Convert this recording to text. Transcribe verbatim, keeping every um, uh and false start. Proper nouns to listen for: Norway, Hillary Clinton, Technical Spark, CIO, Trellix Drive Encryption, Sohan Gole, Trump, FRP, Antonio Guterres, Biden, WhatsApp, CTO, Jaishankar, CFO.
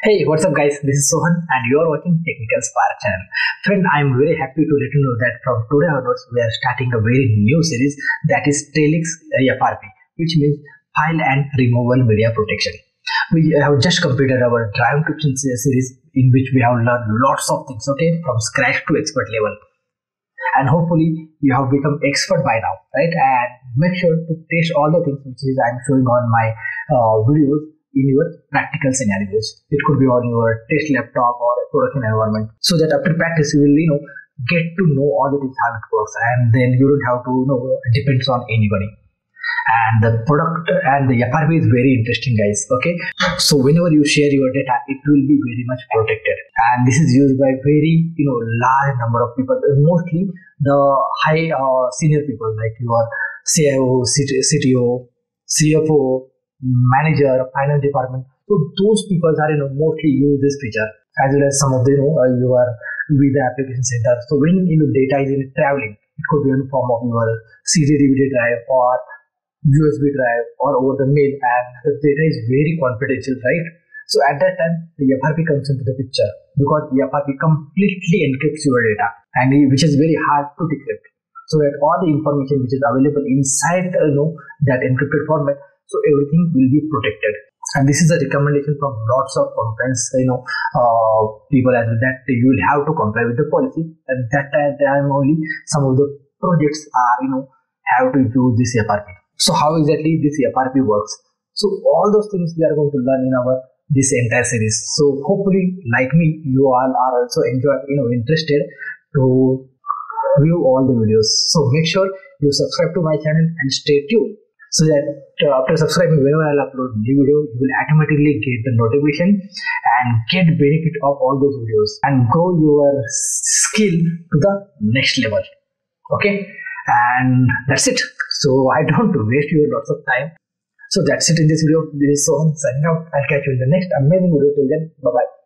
Hey, what's up guys, this is Sohan and you are watching Technical Spark channel. Friend, I am very happy to let you know that from today onwards we are starting a very new series, that is Telix F R P, which means File and Removable Media Protection. We have just completed our drive encryption series in which we have learned lots of things, okay, from scratch to expert level. And hopefully you have become expert by now, right? And make sure to test all the things which is I am showing on my uh, videos in your practical scenarios. It could be on your test laptop or a production environment, so that after practice you will, you know, get to know all the things how it works, and then you don't have to, you know, depends on anybody. And the product and the F R P is very interesting, guys. Okay, so whenever you share your data, it will be very much protected, and this is used by very, you know, large number of people, mostly the high uh, senior people like your C I O, C T O, C F O, manager, finance department. So those people are, you know, mostly use this feature, as well as some of the, you know, uh, your visa application center. So when, you know, data is in traveling, it could be in the form of your C D D V D drive or U S B drive or over the mail, and the data is very confidential, right? So at that time the F R P comes into the picture, because the F R P completely encrypts your data, and which is very hard to decrypt, so that all the information which is available inside, you know, that encrypted format, so everything will be protected. And this is a recommendation from lots of compliance, you know, uh, people as well, that you will have to comply with the policy. At that time only some of the projects are, you know, have to use this F R P. So how exactly this F R P works? So all those things we are going to learn in our this entire series. So hopefully, like me, you all are also enjoyed, you know, interested to view all the videos. So make sure you subscribe to my channel and stay tuned, so that uh, after subscribing, whenever I'll upload new video, you will automatically get the notification and get benefit of all those videos and grow your skill to the next level. Okay, and that's it. So I don't waste your lots of time. So that's it in this video. This is Sohan signing out. I'll catch you in the next amazing video. Till then, bye bye.